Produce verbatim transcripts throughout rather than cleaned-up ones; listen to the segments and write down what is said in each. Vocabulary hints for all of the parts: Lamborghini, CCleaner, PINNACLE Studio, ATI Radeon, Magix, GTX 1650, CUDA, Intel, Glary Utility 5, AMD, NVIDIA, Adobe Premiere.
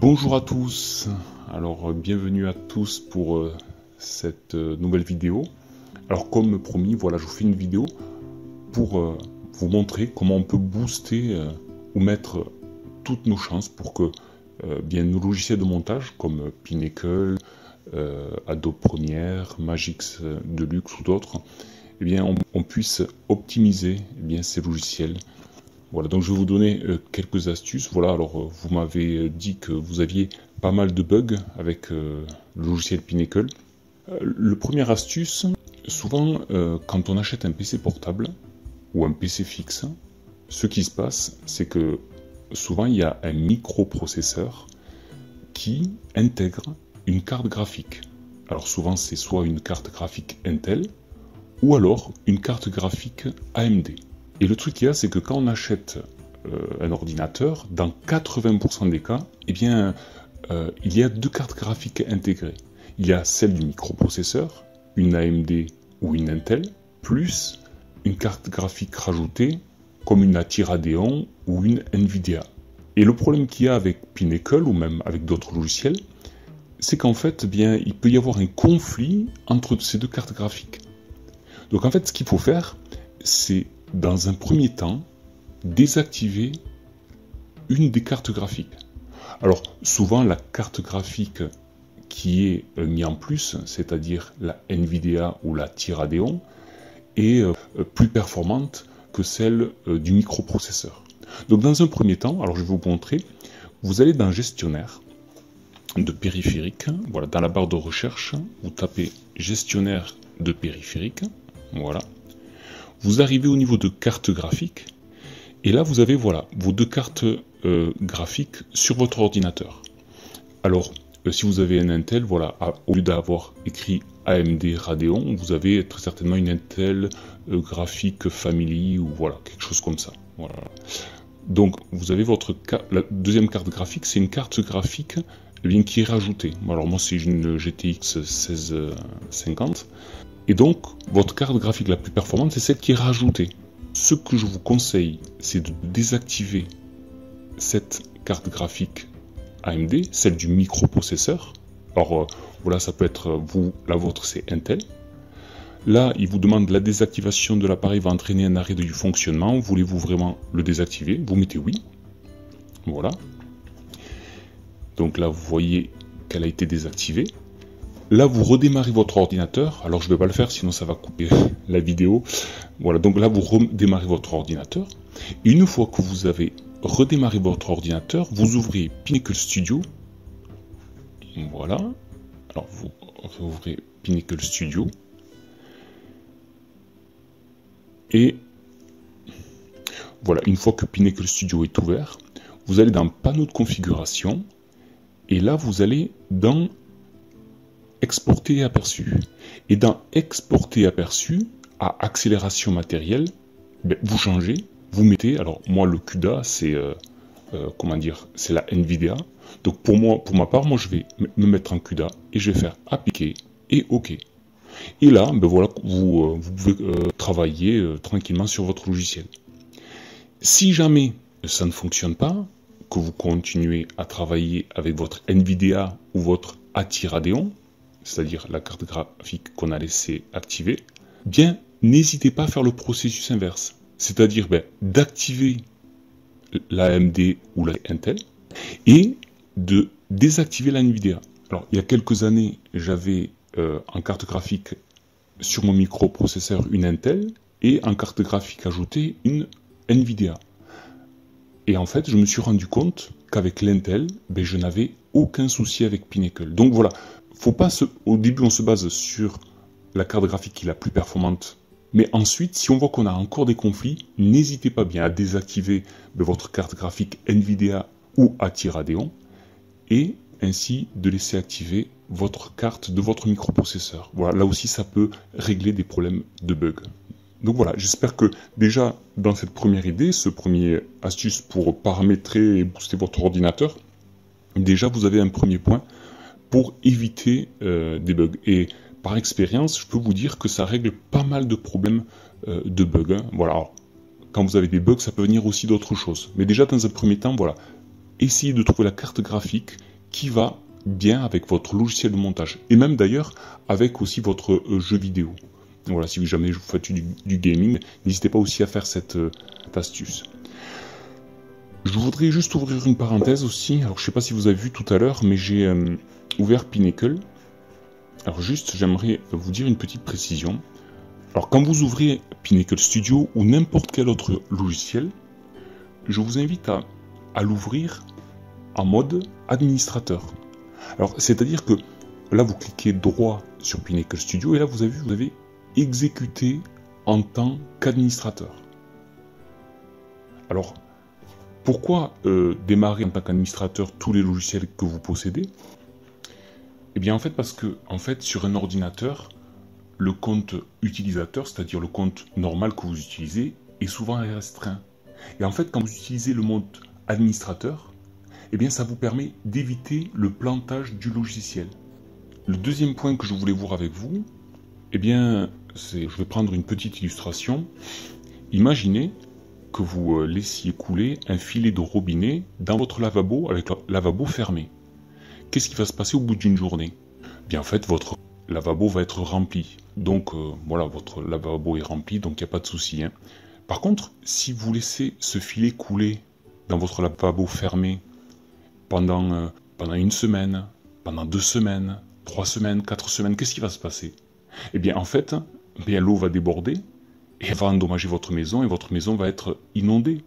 Bonjour à tous, alors bienvenue à tous pour euh, cette euh, nouvelle vidéo. Alors comme promis, voilà, je vous fais une vidéo pour euh, vous montrer comment on peut booster euh, ou mettre toutes nos chances pour que euh, bien nos logiciels de montage comme Pinnacle, euh, Adobe Premiere, Magix euh, Deluxe ou d'autres, eh bien on, on puisse optimiser eh bien ces logiciels. Voilà, donc je vais vous donner euh, quelques astuces. Voilà, alors euh, vous m'avez dit que vous aviez pas mal de bugs avec euh, le logiciel Pinnacle. Euh, le premier astuce, souvent euh, quand on achète un P C portable ou un P C fixe, ce qui se passe, c'est que souvent il y a un microprocesseur qui intègre une carte graphique. Alors souvent c'est soit une carte graphique Intel ou alors une carte graphique A M D. Et le truc qu'il y a, c'est que quand on achète euh, un ordinateur, dans quatre-vingts pour cent des cas, eh bien, euh, il y a deux cartes graphiques intégrées. Il y a celle du microprocesseur, une A M D ou une Intel, plus une carte graphique rajoutée, comme une A T I Radeon ou une NVIDIA. Et le problème qu'il y a avec Pinnacle, ou même avec d'autres logiciels, c'est qu'en fait, eh bien, il peut y avoir un conflit entre ces deux cartes graphiques. Donc en fait, ce qu'il faut faire, c'est dans un premier temps, désactiver une des cartes graphiques. Alors, souvent, la carte graphique qui est euh, mise en plus, c'est-à-dire la NVIDIA ou la A T I Radeon, est euh, plus performante que celle euh, du microprocesseur. Donc, dans un premier temps, alors je vais vous montrer, vous allez dans gestionnaire de périphériques, voilà, dans la barre de recherche, vous tapez gestionnaire de périphériques, voilà. Vous arrivez au niveau de carte graphique, et là vous avez voilà vos deux cartes euh, graphiques sur votre ordinateur. Alors, euh, si vous avez un Intel, voilà, à, au lieu d'avoir écrit A M D Radeon, vous avez très certainement une Intel euh, graphique Family, ou voilà, quelque chose comme ça. Voilà. Donc, vous avez votre la deuxième carte graphique, c'est une carte graphique eh bien, qui est rajoutée. Alors, moi, c'est une G T X seize cinquante. Et donc, votre carte graphique la plus performante, c'est celle qui est rajoutée. Ce que je vous conseille, c'est de désactiver cette carte graphique A M D, celle du microprocesseur. Alors, euh, voilà, ça peut être, vous, la vôtre, c'est Intel. Là, il vous demande la désactivation de l'appareil va entraîner un arrêt du fonctionnement. Voulez-vous vraiment le désactiver? Vous mettez oui. Voilà. Donc là, vous voyez qu'elle a été désactivée. Là, vous redémarrez votre ordinateur. Alors, je ne vais pas le faire, sinon ça va couper la vidéo. Voilà, donc là, vous redémarrez votre ordinateur. Et une fois que vous avez redémarré votre ordinateur, vous ouvrez Pinnacle Studio. Voilà. Alors, vous ouvrez Pinnacle Studio. Et voilà, une fois que Pinnacle Studio est ouvert, vous allez dans Panneau de configuration. Et là, vous allez dans Exporter et aperçu. Et dans Exporter et aperçu, à accélération matérielle, ben, vous changez, vous mettez, alors moi le CUDA, c'est euh, euh, comment dire, c'est la NVIDIA. Donc pour moi, pour ma part, moi je vais me mettre en CUDA et je vais faire appliquer et OK. Et là, ben voilà, vous, euh, vous pouvez euh, travailler euh, tranquillement sur votre logiciel. Si jamais ça ne fonctionne pas, que vous continuez à travailler avec votre NVIDIA ou votre A T I Radeon, c'est-à-dire la carte graphique qu'on a laissé activer, bien, n'hésitez pas à faire le processus inverse. C'est-à-dire ben, d'activer l'A M D ou la Intel et de désactiver la NVIDIA. Alors, il y a quelques années, j'avais euh, en carte graphique sur mon microprocesseur une Intel et en carte graphique ajoutée une NVIDIA. Et en fait, je me suis rendu compte qu'avec l'Intel, ben, je n'avais aucun souci avec Pinnacle. Donc voilà. Faut pas se... Au début, on se base sur la carte graphique qui est la plus performante. Mais ensuite, si on voit qu'on a encore des conflits, n'hésitez pas bien à désactiver votre carte graphique NVIDIA ou A T I Radeon et ainsi de laisser activer votre carte de votre microprocesseur. Voilà, là aussi, ça peut régler des problèmes de bug. Donc voilà, j'espère que déjà dans cette première idée, ce premier astuce pour paramétrer et booster votre ordinateur, déjà vous avez un premier point pour éviter euh, des bugs. Et par expérience, je peux vous dire que ça règle pas mal de problèmes euh, de bugs. Hein. Voilà. Alors, quand vous avez des bugs, ça peut venir aussi d'autres choses. Mais déjà, dans un premier temps, voilà, essayez de trouver la carte graphique qui va bien avec votre logiciel de montage et même d'ailleurs avec aussi votre jeu vidéo. Voilà, si jamais vous faites du, du gaming, n'hésitez pas aussi à faire cette, euh, cette astuce. Je voudrais juste ouvrir une parenthèse aussi. Alors, je ne sais pas si vous avez vu tout à l'heure, mais j'ai euh, ouvert Pinnacle. Alors juste, j'aimerais vous dire une petite précision. Alors, quand vous ouvrez Pinnacle Studio ou n'importe quel autre logiciel, je vous invite à, à l'ouvrir en mode administrateur. Alors, c'est-à-dire que là, vous cliquez droit sur Pinnacle Studio et là, vous avez vous avez exécuté en tant qu'administrateur. Alors, pourquoi euh, démarrer en tant qu'administrateur tous les logiciels que vous possédez? Eh bien, en fait, parce que en fait, sur un ordinateur, le compte utilisateur, c'est-à-dire le compte normal que vous utilisez, est souvent restreint. Et en fait, quand vous utilisez le mode administrateur, eh bien, ça vous permet d'éviter le plantage du logiciel. Le deuxième point que je voulais voir avec vous, eh bien, c'est, je vais prendre une petite illustration. Imaginez que vous laissiez couler un filet de robinet dans votre lavabo avec le lavabo fermé. Qu'est-ce qui va se passer au bout d'une journée? Eh bien, en fait, votre lavabo va être rempli. Donc, euh, voilà, votre lavabo est rempli, donc il n'y a pas de souci, hein. Par contre, si vous laissez ce filet couler dans votre lavabo fermé pendant, euh, pendant une semaine, pendant deux semaines, trois semaines, quatre semaines, qu'est-ce qui va se passer? Eh bien, en fait, bien l'eau va déborder et elle va endommager votre maison et votre maison va être inondée.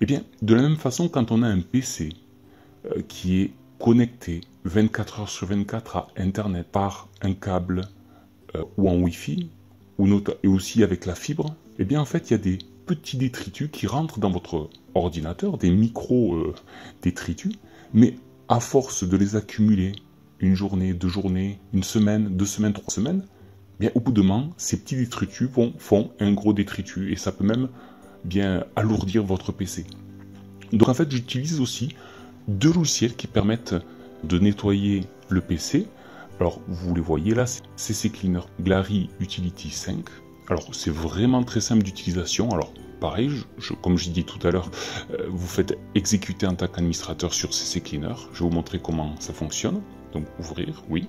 Eh bien, de la même façon, quand on a un P C euh, qui est connecté vingt-quatre heures sur vingt-quatre à Internet par un câble euh, ou en Wi-Fi, ou not- et aussi avec la fibre, eh bien, en fait, il y a des petits détritus qui rentrent dans votre ordinateur, des micro-détritus, euh, mais à force de les accumuler une journée, deux journées, une semaine, deux semaines, trois semaines, bien, au bout de moment, ces petits détritus vont, font un gros détritus et ça peut même bien alourdir votre P C. Donc en fait, j'utilise aussi deux logiciels qui permettent de nettoyer le P C. Alors vous les voyez là, c'est CCleaner, Glary Utility cinq. Alors c'est vraiment très simple d'utilisation. Alors pareil, je, je, comme je dis tout à l'heure, euh, vous faites exécuter en tant qu'administrateur sur CCleaner. Je vais vous montrer comment ça fonctionne. Donc ouvrir, oui.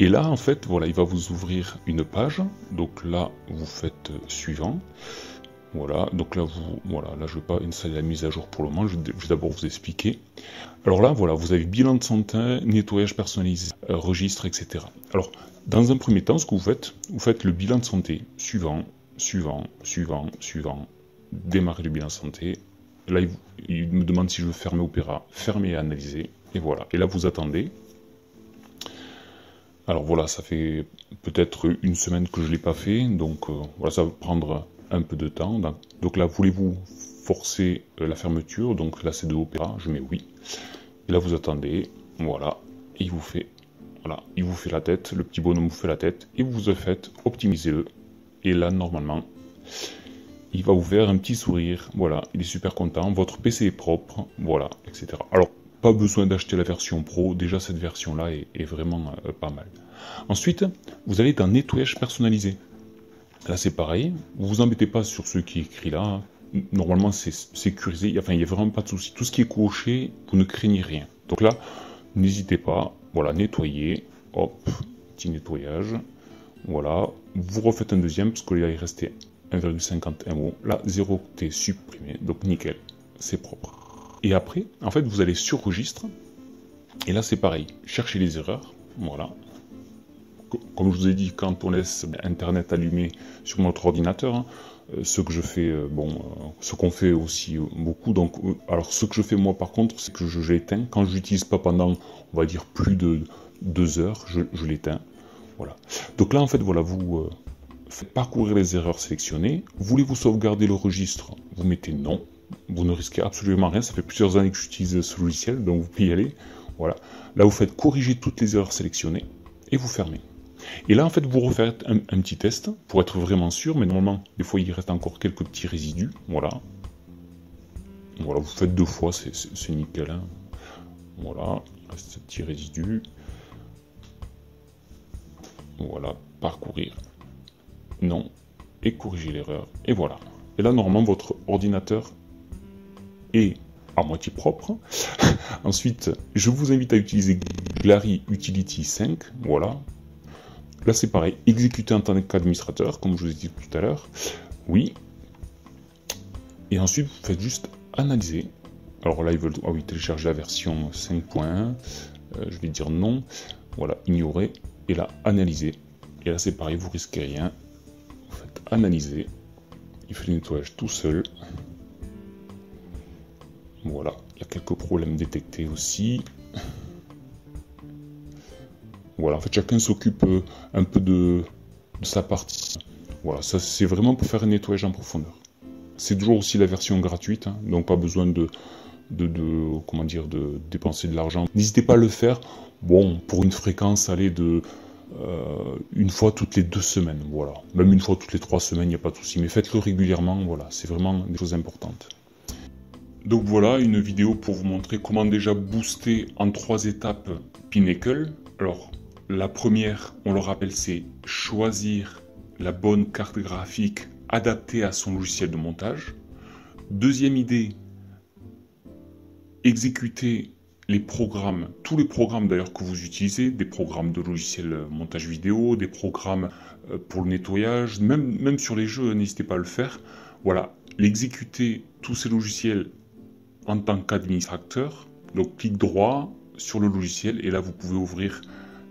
Et là, en fait, voilà, il va vous ouvrir une page. Donc là, vous faites suivant. Voilà, donc là, vous, voilà, là je ne vais pas installer la mise à jour pour le moment. Je vais d'abord vous expliquer. Alors là, voilà, vous avez bilan de santé, nettoyage personnalisé, euh, registre, et cetera. Alors, dans un premier temps, ce que vous faites, vous faites le bilan de santé. Suivant, suivant, suivant, suivant. Démarrer le bilan de santé. Là, il, il me demande si je veux fermer Opéra. Fermer et analyser. Et voilà. Et là, vous attendez. Alors voilà, ça fait peut-être une semaine que je ne l'ai pas fait, donc euh, voilà, ça va prendre un peu de temps. Donc là, voulez-vous forcer euh, la fermeture? Donc là, c'est de Opéra, je mets oui. Et là, vous attendez, voilà, et il vous fait, voilà, il vous fait la tête, le petit bonhomme vous fait la tête, et vous vous faites, optimisez-le. Et là, normalement, il va vous faire un petit sourire, voilà, il est super content, votre P C est propre, voilà, et cetera. Alors, pas besoin d'acheter la version pro, déjà cette version-là est, est vraiment euh, pas mal. Ensuite, vous allez dans nettoyage personnalisé. Là, c'est pareil, vous vous embêtez pas sur ce qui est écrit là. Normalement, c'est sécurisé, enfin, il n'y a vraiment pas de souci. Tout ce qui est coché, vous ne craignez rien. Donc là, n'hésitez pas, voilà, nettoyer, hop, petit nettoyage. Voilà, vous refaites un deuxième, parce que là, il restait un virgule cinquante et un mots. Là, zéro T supprimé, donc nickel, c'est propre. Et après, en fait, vous allez sur registre. Et là, c'est pareil. Cherchez les erreurs. Voilà. Comme je vous ai dit, quand on laisse Internet allumé sur notre ordinateur, hein, ce que je fais, bon, ce qu'on fait aussi beaucoup. Donc, alors, ce que je fais moi, par contre, c'est que je, je l'éteins. Quand je n'utilise pas pendant, on va dire, plus de deux heures, je, je l'éteins. Voilà. Donc là, en fait, voilà, vous euh, faites parcourir les erreurs sélectionnées. Voulez-vous sauvegarder le registre? Vous mettez non. Vous ne risquez absolument rien, ça fait plusieurs années que j'utilise ce logiciel, donc vous pouvez y aller. Voilà. Là, vous faites corriger toutes les erreurs sélectionnées et vous fermez. Et là, en fait, vous refaites un, un petit test pour être vraiment sûr, mais normalement, des fois, il reste encore quelques petits résidus. Voilà. Voilà, vous faites deux fois, c'est nickel, hein. Voilà, il reste ce petit résidu. Voilà, parcourir. Non. Et corriger l'erreur. Et voilà. Et là, normalement, votre ordinateur est à moitié propre. Ensuite, je vous invite à utiliser Glary Utility cinq, voilà. Là, c'est pareil, exécuter en tant qu'administrateur, comme je vous ai dit tout à l'heure, oui. Et ensuite, vous faites juste analyser. Alors là, ils veulent ah oui, télécharger la version cinq point un, euh, je vais dire non, voilà, ignorer, et là, analyser. Et là, c'est pareil, vous risquez rien, vous faites analyser, il fait le nettoyage tout seul. Voilà, il y a quelques problèmes détectés aussi. Voilà, en fait, chacun s'occupe un peu de, de sa partie. Voilà, ça c'est vraiment pour faire un nettoyage en profondeur. C'est toujours aussi la version gratuite, hein, donc pas besoin de, de, de, comment dire, de dépenser de l'argent. N'hésitez pas à le faire, bon, pour une fréquence, allez, de euh, une fois toutes les deux semaines, voilà. Même une fois toutes les trois semaines, il n'y a pas de souci, mais faites-le régulièrement, voilà, c'est vraiment des choses importantes. Donc voilà, une vidéo pour vous montrer comment déjà booster en trois étapes Pinnacle. Alors, la première, on le rappelle, c'est choisir la bonne carte graphique adaptée à son logiciel de montage. Deuxième idée, exécuter les programmes, tous les programmes d'ailleurs que vous utilisez, des programmes de logiciel montage vidéo, des programmes pour le nettoyage, même, même sur les jeux, n'hésitez pas à le faire. Voilà, l'exécuter tous ces logiciels en tant qu'administrateur, donc clic droit sur le logiciel et là vous pouvez ouvrir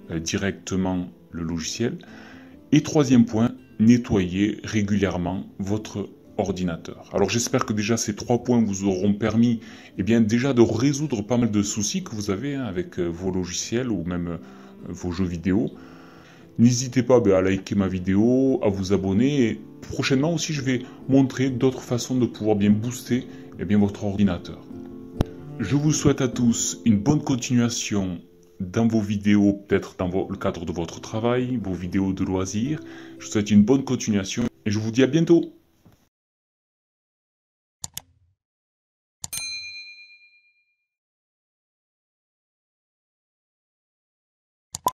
euh, directement le logiciel. Et troisième point, nettoyer régulièrement votre ordinateur. Alors j'espère que déjà ces trois points vous auront permis eh bien, déjà de résoudre pas mal de soucis que vous avez hein, avec euh, vos logiciels ou même euh, vos jeux vidéo. N'hésitez pas bah, à liker ma vidéo, à vous abonner et prochainement aussi je vais montrer d'autres façons de pouvoir bien booster eh bien, votre ordinateur. Je vous souhaite à tous une bonne continuation dans vos vidéos, peut-être dans le cadre de votre travail, vos vidéos de loisirs. Je vous souhaite une bonne continuation et je vous dis à bientôt.